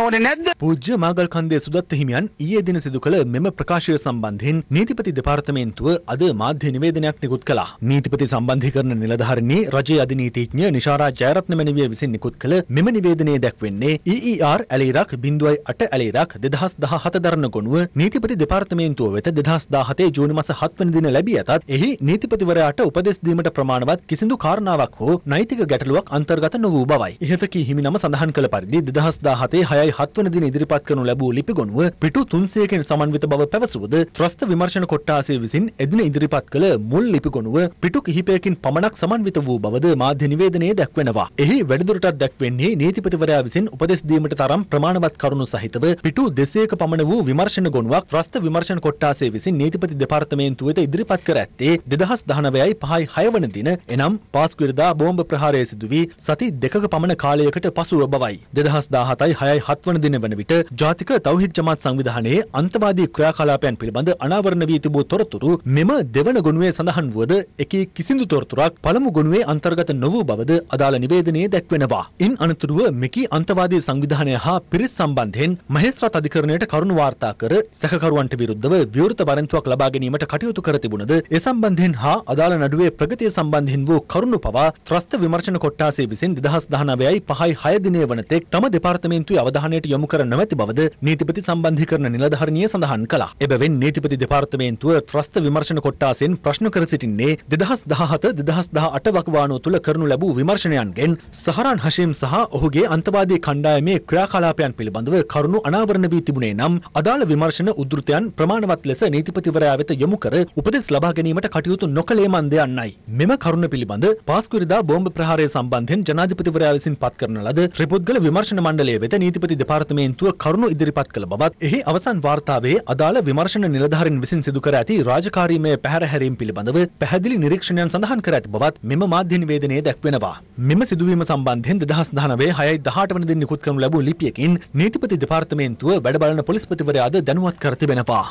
පූජ්‍ය මාගල්කන්දේ සුදත් හිමියන් ඊයේ දින සිදු කළ මෙම ප්‍රකාශය සම්බන්ධයෙන් නීතිපති දෙපාර්තමේන්තුව අද මාධ්‍ය නිවේදනයක් නිකුත් කළා. නීතිපති සම්බන්ධීකරණ නිලධාරිණී රජයේ අධිනීතිඥ නිෂාරා ජයරත්න මෙනවිය විසින් නිකුත් කළ මෙම නිවේදනයේ දැක්වෙන්නේ EER ඇලීරක් 0.8 ඇලීරක් 2017 දරන ගොණුව නීතිපති දෙපාර්තමේන්තුව වෙත 2017 ජූනි මාස 7 වෙනි දින ලැබී ඇතත් එහි නීතිපතිවරයාට උපදෙස් දීමට ප්‍රමාණවත් කිසිදු කාරණාවක් හෝ නෛතික ගැටලුවක් අන්තර්ගත නොවූ බවයි. ඉහත කී හිමිනම සඳහන් කළ පරිදි 2017 6 7 වන දින ඉදිරිපත් කරනු ලැබූ ලිපිගොණුව පිටු 300කින් සමන්විත බව පැවසුවද ත්‍රස්ත විමර්ශන කොට්ටාසය විසින් එදින ඉදිරිපත් කළ මුල් ලිපිගොණුව පිටු කිහිපයකින් පමණක් සමන්විත වූ බවද මාධ්‍ය නිවේදනයේ දැක්වෙනවා. එහි වැඩිදුරටත් දැක්වෙන්නේ නීතිපතිවරයා විසින් උපදෙස් දීමට තරම් ප්‍රමාණවත් කරුණු සහිතව පිටු 200ක පමණ වූ විමර්ශන ගොණුවක් ත්‍රස්ත විමර්ශන කොට්ටාසය විසින් නීතිපති දෙපාර්තමේන්තුව වෙත ඉදිරිපත් කර ඇත්තේ 2019 5/6 වන දින එනම් පාස්කුවෙනිදා බෝම්බ ප්‍රහාරය සිදු වී සති 2ක පමණ කාලයකට පසුව බවයි. 2017 6/7 වන දින වන විට ජාතික තව්හිද ජමාත් සංවිධානයේ අන්තවාදී ක්‍රියාකලාපයන් පිළිබඳ අනාවරණ වී තිබූ තොරතුරු මෙම දෙවන ගොණුවේ සඳහන් වුවද එකී කිසිදු තොරතුරක් පළමු ගොණුවේ අන්තර්ගත නොවූ බවද අදාළ නිවේදනයේ දැක්වෙනවා. ඉන් අනතුරුව මෙකී අන්තවාදී සංවිධානය හා පිරිස් සම්බන්ධයෙන් මහේස්ත්‍රාත් අධිකරණයට කරුණු වාර්තා කර සැකකරුවන්ට විරුද්ධව විවෘත වරෙන්තුවක් ලබා ගැනීමට කටයුතු කර තිබුණද ඒ සම්බන්ධයෙන් හා අදාළ නඩුවේ ප්‍රගතිය සම්බන්ධයෙන් වූ කරුණු පවා ත්‍රස්ත විමර්ශන කොට්ටාසය විසින් 2019 5/6 දිනයේ වනතෙක් තම දෙපාර්තමේන්තුවේ අවධානයට යොමු කර නොමැති බවද නීතිපති සම්බන්ධීකරණ නිලධාරිණිය සඳහන් කළා. එබැවින් නීතිපති දෙපාර්තමේන්තුව ත්‍රස්ත විමර්ශන කොට්ටාසයෙන් ප්‍රශ්න කර සිටින්නේ 2017 2018 වකවානුව තුළ කරනු ලැබූ විමර්ශනයන්ගෙන් සහරන් හෂීම් සහ ඔහුගේ අන්තවාදී කණ්ඩායමේ ක්‍රියාකලාපයන් පිළිබඳව කරුණු අනාවරණ වී තිබුණේ නම් අදාළ විමර්ශන උද්ෘතයන් ප්‍රමාණවත් ලෙස නීතිපතිවරයා වෙත යොමු කර උපදෙස් ලබා ගැනීමට කටයුතු නොකළේ මන්ද යන්නයි. මෙම කරුණ පිළිබඳ පාස්කුවෙනිදා බෝම්බ ප්‍රහාරය සම්බන්ධයෙන් ජනාධිපතිවරයා විසින් පත් කරන ලද ත්‍රිපුද්ගල විමර්ශන මණ්ඩලය වෙත නීතිපති දෙපාර්තමේන්තුව කරුණු ඉදිරිපත් කළ බවත් එහි අවසන් වාර්තාවේ අදාළ විමර්ශන නිලධාරීන් විසින් සිදු කර ඇති රාජකාරීමය පැහැරහැරීම් පිළිබඳව පැහැදිලි නිරීක්ෂණයන් සඳහන් කර ඇති බවත් මෙම මාධ්‍ය නිවේදනයේ දැක්වෙනවා. මෙම සිදුවීම සම්බන්ධයෙන් 2019 6/18 වන දින නිකුත් කරනු ලැබූ ලිපියකින් නීතිපති දෙපාර්තමේන්තුව වැඩ බලන පොලිස්පතිවරයාද දැනුවත් කර තිබෙනවා.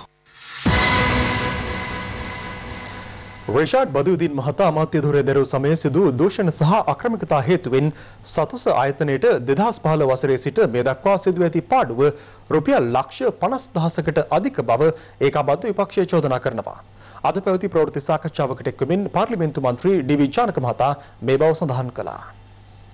රෙෂාඩ් බදූදීන් මහතා අමාත්‍ය ධුරය දැරූ සමයේ සිදු දූෂණ සහ අක්‍රමිකතා හේතුවෙන් සතොස ආයතනයට 2015 වසරේ සිට මේ දක්වා සිදු ඇති පාඩුව රුපියල් 50,000කට අධික බව ඒකාබද්ධ විපක්ෂය චෝදනා කරනවා. අද පැවති ප්‍රවෘත්ති සාකච්ඡාවකට එක්වමින් පාර්ලිමේන්තු මන්ත්‍රී ඩී.වී. චානක මහතා මේ බව සඳහන් කළා.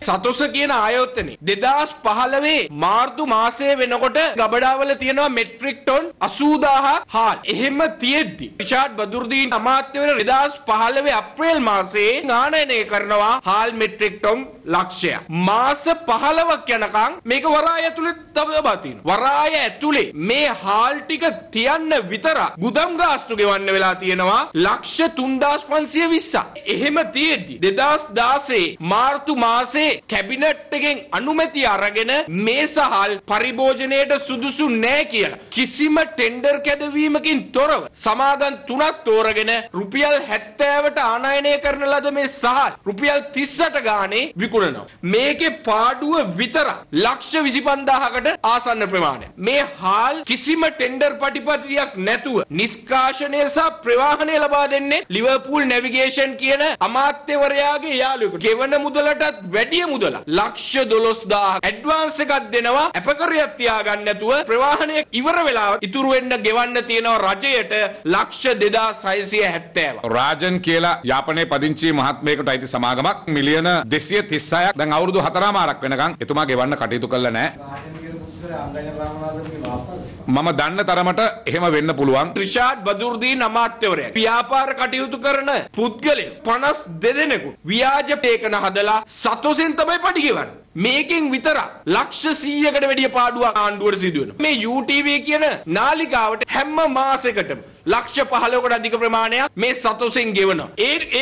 සතොස කියන ආයතනයේ 2015 මාර්තු මාසයේ වෙනකොට ගබඩාවල තියෙනවා මෙට්‍රික් ටොන් 80000 හාල්. එහෙම තියෙද්දි රිෂාඩ් බදුර්දීන් අමාත්‍යවරයා 2015 අප්‍රේල් මාසයේ නානයනය කරනවා හාල් මෙට්‍රික් ටොන් ලක්ෂය. මාස 15ක් යනකම් මේක වරාය ඇතුලේ තව දබා තිනවා. වරාය ඇතුලේ මේ හාල් ටික තියන්න විතර ගුදම් ගාස්තු ගෙවන්න වෙලා තියෙනවා ලක්ෂ 3520. එහෙම තියෙද්දි 2016 මාර්තු මාසයේ කැබිනට් එකෙන් අනුමැතිය අරගෙන මේ සහල් පරිභෝජනයට සුදුසු නැහැ කියලා කිසිම ටෙන්ඩර් කැදවීමකින් තොරව සමාගම් තුනක් තෝරගෙන රුපියල් 70ට ආනයනය කරන ලද මේ සහල් රුපියල් 38 ගානේ විකුණනවා. මේකේ පාඩුව විතර ලක්ෂ 25000කට ආසන්න ප්‍රමාණය. මේ හාල් කිසිම ටෙන්ඩර් පටිපදියක් නැතුව නිෂ්කාශනය සහ ප්‍රවාහනය ලබා දෙන්නේ ලිවර්පූල් නැවිගේෂන් කියන අමාත්‍යවරයාගේ යාළුවෙකුට. ගෙවන මුදලටත් වැඩි මුදල $112,000 ඇඩ්වාන්ස් එකක් දෙනවා. අපකරියක් තියාගන්න නැතුව ප්‍රවාහනය ඉවර වෙලා ඉතුරු වෙන්න ගෙවන්න තියෙනවා රජයට $2,670. රාජන් කියලා යාපනයේ පදිංචි මහත්මයෙකුට අයිති සමාගමක් මිලියන 236ක් දැන් අවුරුදු 4මාරක් වෙනකන් එතුමා ගෙවන්න කටයුතු කළා නැහැ. මම දන්න තරමට එහෙම වෙන්න පුළුවන්. රිෂාඩ් බදුර්දීන් අමාත්‍යවරයා ව්‍යාපාර කටයුතු කරන පුද්ගලයන් 52 දෙනෙකු ව්‍යාජ පේකන හදලා සතොසෙන් තමයි පඩි ගෙවන්නේ. මේකෙන් විතර ලක්ෂ 100කට වැඩිය පාඩුවක් ආණ්ඩුවට සිදු වෙනවා. මේ UTV කියන නාලිකාවට හැම මාසයකටම ලක්ෂ 15කට අධික ප්‍රමාණයක් මේ සතොසෙන් ගෙවනවා.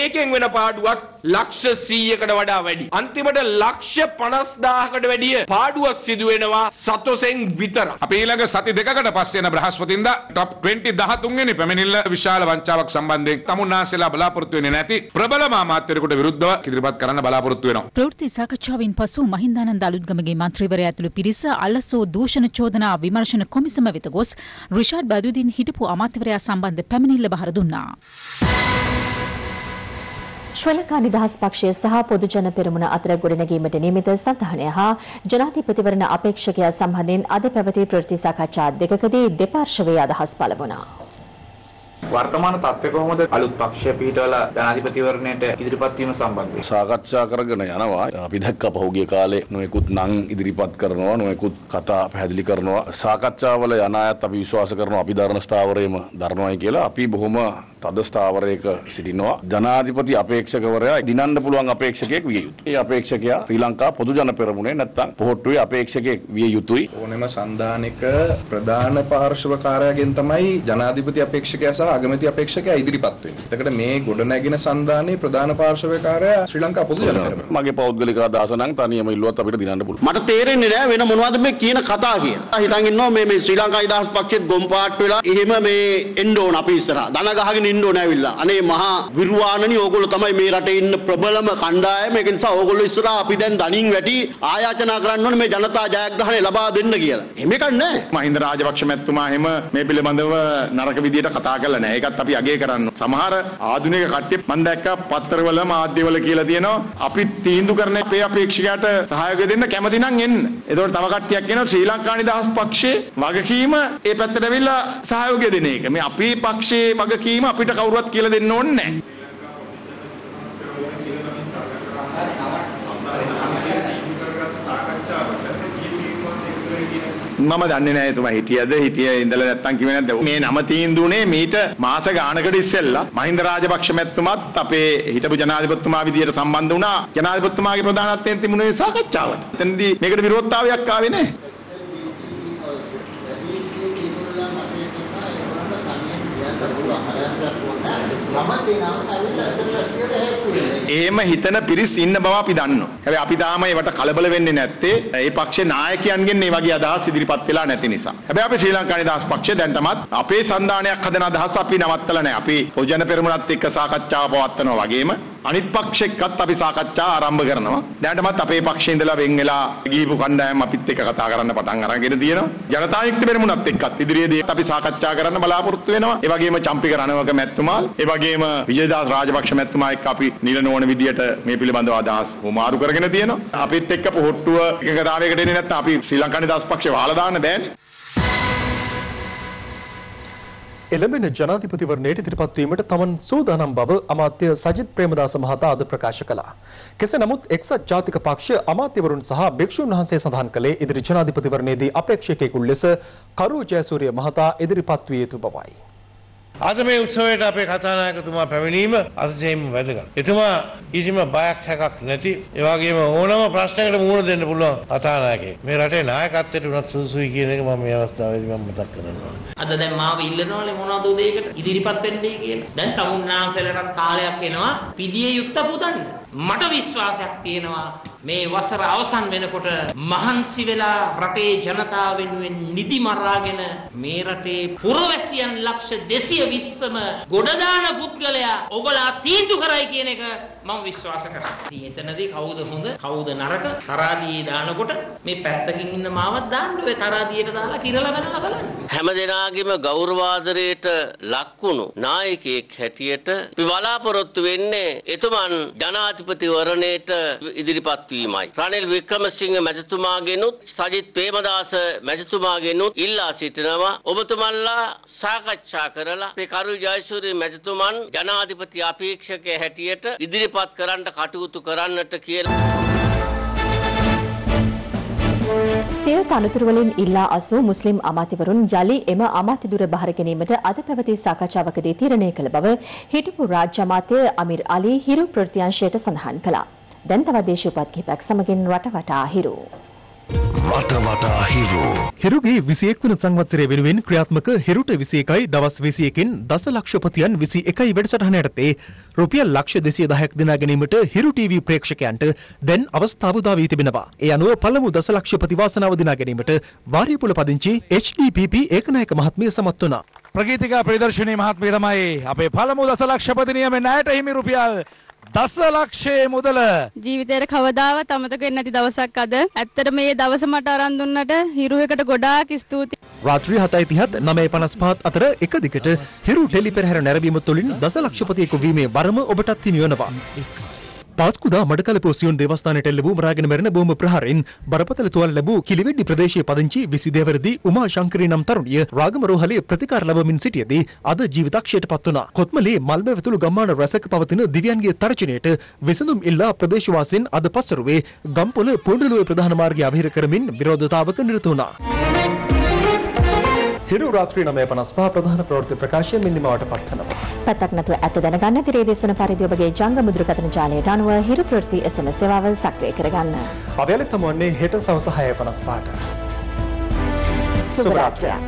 ඒකෙන් වෙන පාඩුවක් ලක්ෂ 100කට වඩා වැඩි. අන්තිමට ලක්ෂ 50000කට වැඩිය පාඩුවක් සිදු වෙනවා සතොසෙන් විතර. අපි ඊළඟ සති දෙකකට පස්සේ යන බ්‍රහස්පතින්දා top 20 13 වෙනි පැමිණිල්ල විශාල වංචාවක් සම්බන්ධයෙන් තමුන්නාසෙලා බලාපොරොත්තු වෙන්නේ නැති ප්‍රබලම අමාත්‍යවරයෙකුට විරුද්ධව ඉදිරිපත් කරන්න බලාපොරොත්තු වෙනවා. ප්‍රවෘත්ති සාකච්ඡාවෙන් පසු මහින්දානන්ද අලුත්ගමගේ මන්ත්‍රීවරයා ඇතුළු පිරිස අලසෝ දූෂණ චෝදනා විමර්ශන කොමිසම වෙත ගොස් රිෂාඩ් බදුර්දීන් හිටපු අමාත්‍යවරයා संबंध पैमिनील बहार दुन्ना श्रीलंका निदहस पक्षय सह पोदुजन पेरुमुन अतर ගොඩනැගීමට නියමිත සටහනය හා ජනාධිපතිවරණ අපේක්ෂකයා සම්බන්ධයෙන් අද පැවති ප්‍රවෘත්ති සාකච්ඡා දෙකකදී දෙපාර්ශවයේ අදහස් පළ වුණා. वर्तमान तत्व කොහොමද අලුත් පක්ෂය පිටවලා ජනාධිපතිවරණයට ඉදිරිපත් වීම සම්බන්ධයෙන් සාකච්ඡා කරගෙන යනවා. අපි දැක්ක පහුගිය කාලේ නොයෙකුත් නම් ඉදිරිපත් කරනවා, නොයෙකුත් කතා පැහැදිලි කරනවා. සාකච්ඡාවල යන අයත් අපි විශ්වාස කරනවා අපි ධර්ම ස්ථාවරයේම ධර්මයි කියලා. අපි බොහොම තද ස්ථාවරයක සිටිනවා. ජනාධිපති අපේක්ෂකවරයා දිනන්න පුළුවන් අපේක්ෂකයෙක් විය යුතුයි. ඒ අපේක්ෂකයා ශ්‍රී ලංකා පොදු ජන පෙරමුණේ නැත්තම් පොහොට්ටුවේ අපේක්ෂකයෙක් විය යුතුයි. ඕනෑම සම්දානයක ප්‍රධාන පාර්ශව කාර්යයෙන් තමයි ජනාධිපති අපේක්ෂකයා ආගමති අපේක්ෂකයා ඉදිරිපත් වෙන්නේ. එතකොට මේ ගොඩනැගෙන සම්දානයේ ප්‍රධාන පාර්ශවකාරයා ශ්‍රී ලංකා පොදු ජනපෙරමුණ. මගේ පෞද්ගලික අදහස නම් තනියම ඉල්ලුවත් අපිට දිනන්න පුළුවන්. මට තේරෙන්නේ නැහැ වෙන මොනවද මේ කියන කතා කියන. හිතන් ඉන්නවා මේ ශ්‍රී ලංකා නිදහස් පක්ෂෙත් ගොම්පාට් වෙලා එහෙම මේ එන්න ඕන අපි ඉස්සරහා. දන ගහගෙන ඉන්න ඕන ඇවිල්ලා. අනේ මහා විරුවාණනි ඕගොල්ලෝ තමයි මේ රටේ ඉන්න ප්‍රබලම කණ්ඩායම. ඒක නිසා ඕගොල්ලෝ ඉස්සරහා අපි දැන් දණින් වැටි ආයාචනා කරන්න ඕනේ මේ ජනතා ජයග්‍රහණය ලබා දෙන්න කියලා. එහෙම එකක් නැහැ. මහින්ද රාජපක්ෂ මැතිතුමා එහෙම මේ පිළිබඳව නරක විදියට කතා කරලා නැහැ. ඒකත් අපි අගය කරන්න. සමහර ආධුනික කට්ටිය මම දැක්කා පත්තරවල මාධ්‍යවල කියලා තියෙනවා අපි තීන්දුව කරන අපේ අපේක්ෂකයාට සහයෝගය දෙන්න කැමති නම් එන්න. ඒතකොට තව කට්ටියක් කියනවා ශ්‍රී ලංකා නිදහස් පක්ෂයේ වගකීම ඒ පැත්තට වෙලා සහයෝගය දෙන එක. මේ අපේ පක්ෂයේ වගකීම අපිට කවුරුවත් කියලා දෙන්න ඕනේ නැහැ. මම දන්නේ නැහැ එතුමා හිටියේ ඉඳලා නැත්තම් කිව්වේ නැද්ද මේ නම තීන්දුවනේ මීට මාස ගානකට ඉස්සෙල්ලා මහින්ද රාජපක්ෂ මැතිතුමාත් අපේ හිටපු ජනාධිපතිතුමා විදියට සම්බන්ධ වුණා. ජනාධිපතිතුමාගේ ප්‍රධානත්වයෙන් තිබුණේ සාකච්ඡාවට. එතනදී මේකට විරෝධතාවයක් ආවේ නැහැ. එහෙම හිතන පිරිස් ඉන්න බව අපි දන්නවා. හැබැයි අපි තාම ඒවට කලබල වෙන්නේ නැත්තේ ඒ පක්ෂේ නායකයන්ගෙන් මේ වගේ අදහස් ඉදිරිපත් වෙලා නැති නිසා. හැබැයි අපි ශ්‍රී ලංකා නිදහස් පක්ෂය දැන් තමත් අපේ සම්දානයක් හදන අදහස් අපි නවත්තලා නැහැ. අපි පොජන පෙරමුණත් එක්ක සාකච්ඡාව පවත්වනවා වගේම අනිත් පක්ෂයකත් අපි සාකච්ඡා ආරම්භ කරනවා. දැනටමත් අපේ පක්ෂේ ඉඳලා වෙන් වෙලා ගිහිපු කණ්ඩායම් අපිත් එක්ක කතා කරන්න පටන් අරගෙන තියෙනවා. ජනතායුක්ත පෙරමුණත් එක්කත් ඉදිරියේදී අපි සාකච්ඡා කරන්න බලාපොරොත්තු වෙනවා. ඒ වගේම චම්පික රණවක මැතිතුමා, ඒ වගේම විජේදාස රාජපක්ෂ මැතිතුමා එක්ක අපි නිලන ඕන විදියට මේ පිළිබඳව අදහස් හොමාරු කරගෙන තියෙනවා. අපිත් එක්ක පොහොට්ටුව එකගතාවයකට එන්නේ නැත්නම් අපි ශ්‍රී ලංකා නිදහස් පක්ෂය වහලා දාන්න බෑනේ. එළඹෙන ජනාධිපතිවරණයට ඉදිරිපත් වීමට තමන් සූදානම් බව අමාත්‍ය සජිත් ප්‍රේමදාස මහතා අද ප්‍රකාශ කළා. කෙසේ නමුත් එක්සත් ජාතික පක්ෂ අමාත්‍යවරුන් සහ භික්ෂුන් වහන්සේ සඳහන් කළේ ඉදිරි ජනාධිපතිවරණයේදී අපේක්ෂකයෙකු ලෙස කරු ජයසූරිය මහතා ඉදිරිපත් විය යුතු බවයි. आज में उत्सव आपे खाता नायक तुम फैमिली में अतिशय में बैठेगा इतना इसी में बायक है का नती इवागे में ओना में प्लास्टिक के मूड देने बोला खाता नायक मेरा टे नायक आते तो ना सुसुई की ने मां में अवस्था है मैं मदद करना अदर दे मां इल्लनो ले मोना दो दे के इधर ही पत्ते ने के देन तमुन नाम से लटन काले केनवा पीडीए युक्त पुदन මට විශ්වාසයක් තියෙනවා මේ වසර අවසන් වෙනකොට මහන්සි වෙලා රටේ ජනතාව වෙනුවෙන් නිදි මරාගෙන මේ රටේ පුරවැසියන් ලක්ෂ 220ම ගොඩදාන පුද්ගලයා ඔබලා තීන්දුව කරයි කියන එක මම විශ්වාස කරනවා. එතනදී කවුද හොඳ කවුද නරක තරාදී දානකොට මේ පැත්තකින් ඉන්න මාවත් දාන්න ඔය තරාදීට දාලා කිරලා බලලා බලන්න. හැම දිනාගෙම ගෞරවාදරයට ලක්වුණු නායකයෙක් හැටියට අපි බලාපොරොත්තු වෙන්නේ එතුමන් ජනාධිපති වරණයට ඉදිරිපත් වීමයි. රනිල් වික්‍රමසිංහ මැතිතුමාගෙනුත් සජිත් ප්‍රේමදාස මැතිතුමාගෙනුත් ඉල්ලා සිටිනවා ඔබතුමන්ලා සාකච්ඡා කරලා මේ කරුල් ජයසූරිය මැතිතුමන් ජනාධිපති අපේක්ෂකයෙකු හැටියට ඉදිරිපත් කරන්න කටයුතු කරන්නට කියලා. සිය තනතුරු වලින් ඉල්ලා අසූ මුස්ලිම් අමාත්‍යවරුන් ජලි එම අමාත්‍ය දුර බහර ගැනීමට අද පැවති සාකච්ඡාවකදී තීරණය කළ බව හිටපු රාජ්‍ය අමාත්‍ය අමීර් අලි හිරු ප්‍රත්‍යංශයට සඳහන් කළා. දැන් තවත් දේශීයපත් කිහිපයක් සමගින් රටවටා හිරු. රටවටා හිරු. හිරුගේ 21 වන සංවත්සරයේ වෙනුවෙන් ක්‍රියාත්මක හිරුට 21යි දවස් 21කින් දසලක්ෂපතියන් 21 වැඩසටහන යටතේ රුපියල් ලක්ෂ 210ක් දිනා ගැනීමට හිරු ටීවී ප්‍රේක්ෂකයන්ට දැන් අවස්ථාව උදා වී තිබෙනවා. ඒ අනුව පළමු දසලක්ෂපති වාසනාව දිනා ගැනීමට වාරියපොළ පදිංචි HDPP ඒකනායක මහත්මිය සමත් වුණා. ප්‍රගීතිකා ප්‍රදර්ශනීය මහත්මිය තමයි අපේ පළමු දසලක්ෂපති නියමේ ණයට හිමි රුපියල් 10 ලක්ෂයේ මුදල ජීවිතේට කවදාවත් අමතක වෙන්නේ නැති දවසක් අද. ඇත්තට මේ දවස මට අරන් දුන්නට හිරු එකට ගොඩාක් ස්තුතියි. රාත්‍රී 7:30 9:55 අතර එක දිගට හිරු ටෙලි පෙරහැර නැරඹීම තුළින් දසලක්ෂපතියෙකු වීමේ වරම ඔබටත් හිමි වෙනවා. පාස්කුදා මඩකලපුව සියුන් දේවස්ථානයට එල්ල වූ මරාගෙන මැරෙන බෝම ප්‍රහාරයෙන් බරපතල තුවාල ලැබූ කිලිවෙඩ්ඩි ප්‍රදේශයේ පදිංචි 22 වරදී උමා ශංකරී නම් තරුණිය රාගම රෝහලේ ප්‍රතිකාර ලැබමින් සිටියදී අද ජීවිතක්ෂයට පත් වුණා. කොත්මලේ මල්බැවතුළු ගම්මාන රැසක පවතින දිව්‍යන්ගේ තර්ජනයට විසඳුම් ඉල්ලා ප්‍රදේශවාසීන් අද පසුරුවේ ගම්පොළ පොඬළුවේ ප්‍රධාන මාර්ගය අවහිර කරමින් විරෝධතාවක නිරත වුණා. හිරු රාත්‍රී 9:55 ප්‍රධාන ප්‍රවෘත්ති ප්‍රකාශය මිනිමාවට පත්වනවා. පැත්තක් නැතුව ඇත්ත දැනගන්න තිරේ දේශන පරිදි ඔබගේ ජංගම දුරකථන ජාලයට අනුව හිරු ප්‍රවෘත්ති SMS සේවාව සක්‍රිය කරගන්න. අවයලෙ තමන්නේ හෙට සවස 6:55ට. සුබ රාත්‍රියක්.